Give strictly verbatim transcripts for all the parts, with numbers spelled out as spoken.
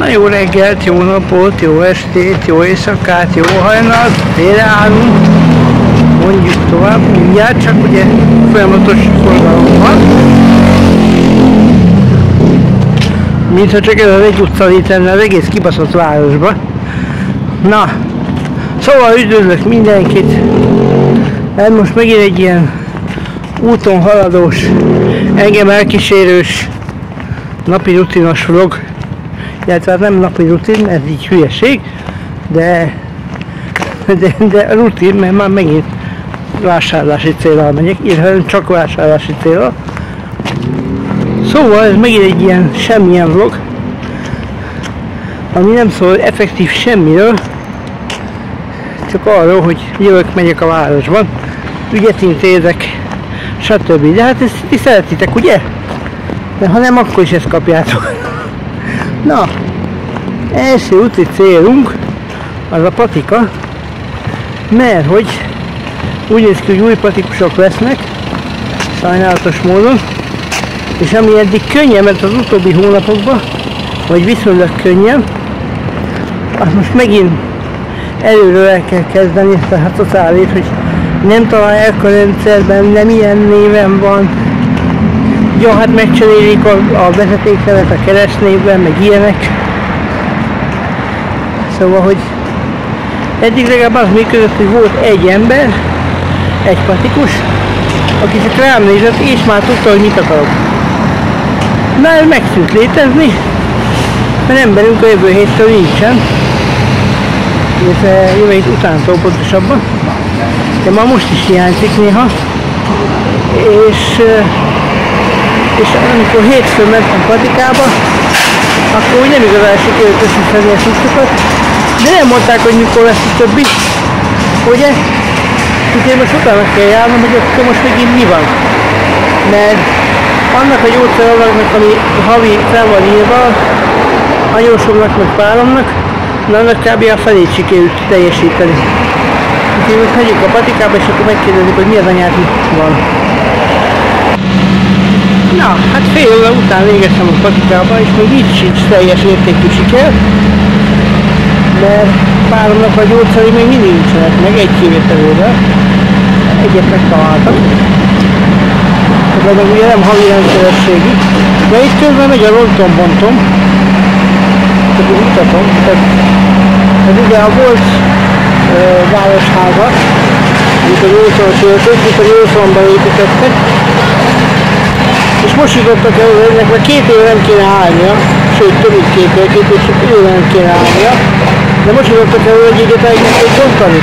Na jó reggelt, jó napot, jó estét, jó éjszakát, jó hajnalt, délreállunk, mondjuk tovább, mindjárt, csak ugye folyamatos forgalom van. Mintha csak ez az egy utca lenne az egész kibaszott városba. Na, szóval üdvözlök mindenkit, ez most megint egy ilyen úton haladós, engem elkísérős, napi rutinos vlog. Illetve nem napi rutin, ez így hülyeség, de, de, de rutin, mert már megint vásárlási célral megyek, illetve csak vásárlási célral. Szóval ez megint egy ilyen semmilyen vlog, ami nem szól effektív semmiről, csak arról, hogy jövök, megyek a városban, ügyet intézek, stb. De hát ezt ti szeretitek, ugye? De ha nem, akkor is ezt kapjátok. Na, első úti célunk az a patika, mert hogy úgy néz ki, hogy új patikusok lesznek, sajnálatos módon, és ami eddig könnyen ment az utóbbi hónapokban, vagy viszonylag könnyen, azt most megint előről el kell kezdeni, tehát az állít, hogy nem találják a rendszerben, nem ilyen néven van. Jó, ja, hát megcserélik a, a vezetéknevet a keresztnévben, meg ilyenek. Szóval, hogy eddig legalább az működött, hogy volt egy ember, egy patikus, aki csak rám nézett, és már tudta, hogy mit akarok. Már megszűnt létezni, mert emberünk a jövő héttől nincsen. Ez jövő hét utántól pontosabban. De már most is hiányzik néha. És... és amikor hétfőn mentem patikába, akkor úgy nem igazán sikerült összeszedni a cuccokat, de nem mondták, hogy mikor lesz a többi, ugye? Úgyhogy most utána kell járnom, hogy akkor most megint mi van. Mert annak a gyógyszeradagnak, ami havi fel van írva, anyósomnak meg páromnak, de annak kb. A felét sikerült teljesíteni. Úgyhogy most megyünk a patikába, és akkor megkérdezik, hogy mi az anyát itt van. Na, hát fél óra után végeztem a patikába, és még így sincs teljes értékű siker, mert páromnak a gyógyszeri még mindig nincsenek meg, egy kivételővel. Egyet megtaláltam. De meg ugye nem havi rendszerességi. De itt közben megy a Rontom bontom. Csak úgy mutatom. Tehát, tehát ugye a volt e, városháza, amit a gyógyszor töltött, itt a gyógyszorban építettek. És most jutottak el, hogy ennek már két éve nem kéne állnia, sőt több mint két éve, két éve, két éve nem kéne állnia, de most jutottak el, hogy egyébként elkezdték bontani.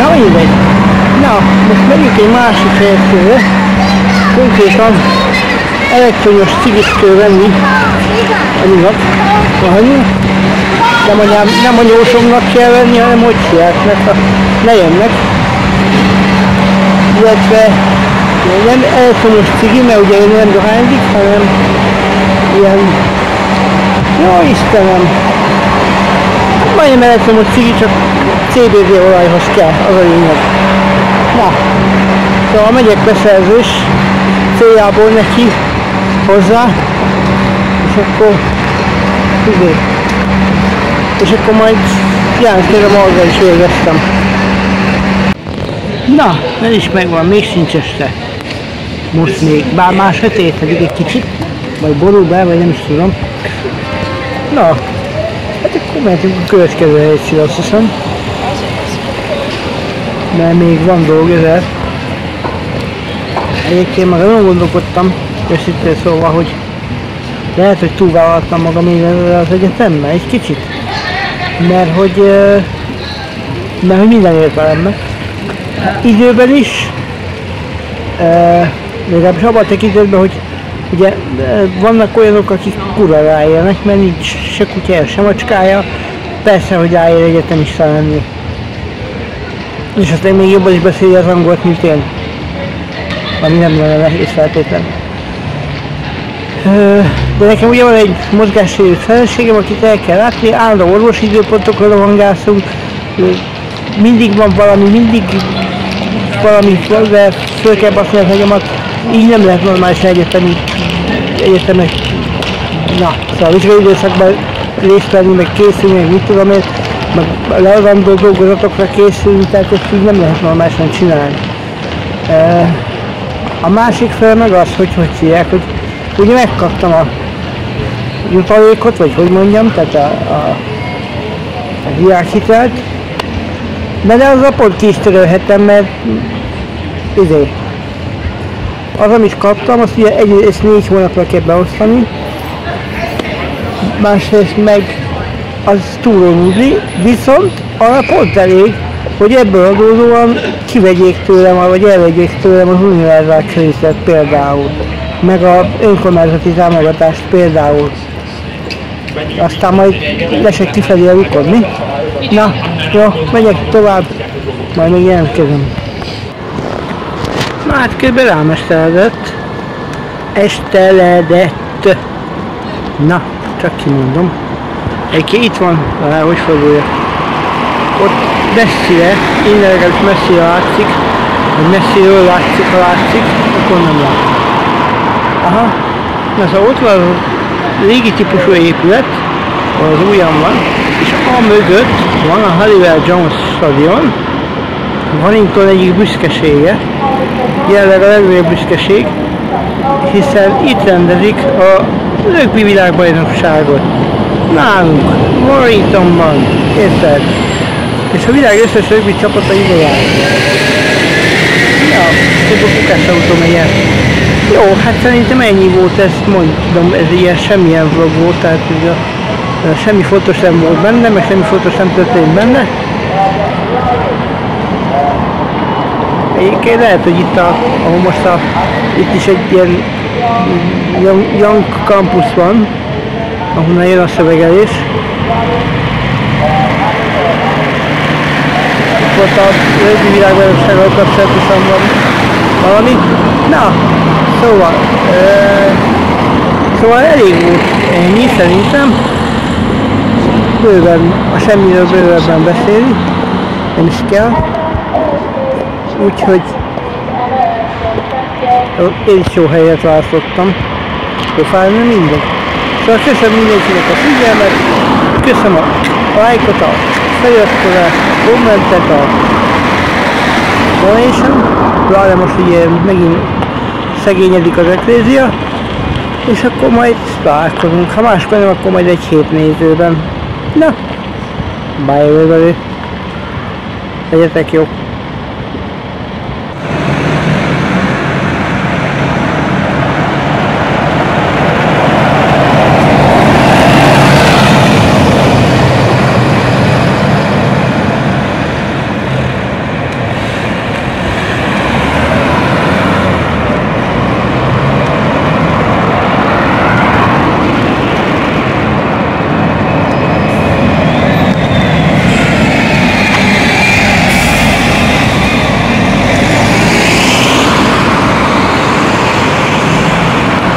Na mindegy. Na, most megyünk egy másik helyszínre, konkrétan elektromos cigit kell venni a nyugat, a hanyunk. Nem, nem a nyósomnak kell venni, hanem hogy sietnek, ne jönnek. Illetve nem elektromos cigi, mert ugye én nem dohányzik, hanem ilyen... Jó Istenem! Hát majdnem elektromos cigi, csak cé bé dé olajhoz kell, az a lényeg. Na, szóval megyek beszerzős céljából neki hozzá, és akkor... Ugye, és akkor majd jelentőre maga is végeztem. Na, ez is megvan, még sincs este. Most még, bár már sötétedik egy kicsit, vagy borul be, vagy nem is tudom. Na, hát akkor mehetünk a következő helyszínre, azt hiszem. Mert még van dolg ezzel. Egyébként magam nem gondolkodtam, őszintén szóval, hogy lehet, hogy túlvállaltam magam mindenre az egyetemmel, egy kicsit. Mert hogy, mert hogy minden értelemben. Időben is, e, legalábbis abban a tekintetben, hogy ugye e, vannak olyanok, akik kurva ráérnek, mert nincs se kutyája, se macskája, persze, hogy ráér egyetemista lenni. És aztán még jobban is beszélje az angolt, mint én, ami nem lenne nehéz feltétlenül. E, de nekem ugye van egy mozgássérült feleségem, akit el kell látni, állandó orvosi időpontokra rohangászunk, mindig van valami, mindig valami, de föl kell baszni az agyamat, így nem lehet normális egyetemi egyetemek, na, szóval vizsgai időszakban részt venni, meg készülni, meg mit tudom én, meg leadandó dolgozatokra készülni, tehát ezt így nem lehet normálisan csinálni. A másik fel meg az, hogy hogy csinálják, hogy ugye megkaptam a jutalékot, vagy hogy mondjam, tehát a, a, a diákhitelt, de, de az apot ki is törölhetem, mert izé, az, amit kaptam, azt ugye egyrészt négy hónapra kell beosztani, másrészt meg az túlnyúlni, viszont arra pont elég, hogy ebből adódóan kivegyék tőlem, vagy elvegyék tőlem az univerzációt például, meg az önkormányzati támogatást például. Aztán majd lesek kifelé a lyukon, mi? Na, jó, megyek tovább, majd még jelentkezem. Na hát kb. Rám esteledett. Esteledett. Na, csak kimondom. Egyébként itt van, de hogy fordulja. Ott messzire, innen legalábbis messzire látszik, vagy messziről látszik, ha látszik, akkor nem látom. Aha, na szóval ott van a régi típusú épület, az újan van, és a mögött van a Halliwell Jones stadion, Wellington egyik büszkesége, jelenleg a legnagyobb büszkeség, hiszen itt rendezik a rögbi világbajnokságot. Nálunk, Rontomban, érted? És a világ összes rögbi csapata ide jár. Ja, tudok kukásautó megyen. Jó, hát szerintem ennyi volt, ezt mondom, ez ilyen semmilyen vlog volt, tehát ugye, semmi fontos nem volt benne, meg semmi fontos nem történt benne. Egyébként lehet, hogy itt a, ahol most a, itt is egy ilyen young, young campus van, ahonnan jön a szövegelés. Itt volt a rögbi világbajnoksággal kapcsolatosan van valami. Na, szóval, e, szóval elég volt ennyi szerintem. Bőven, a semmiről bővebben beszélni, nem is kell. Úgyhogy én is jó helyet választottam. Pofájna mindegy. Szóval köszönöm mindenkinek a figyelmet, köszönöm a lájkot, a feliratkozást, a kommentet, a donation, pláne most ugye megint szegényedik az eklézia, és akkor majd találkozunk. Ha máskor nem, akkor majd egy hét nézőben. Na, bye, everybody. Legyetek jók!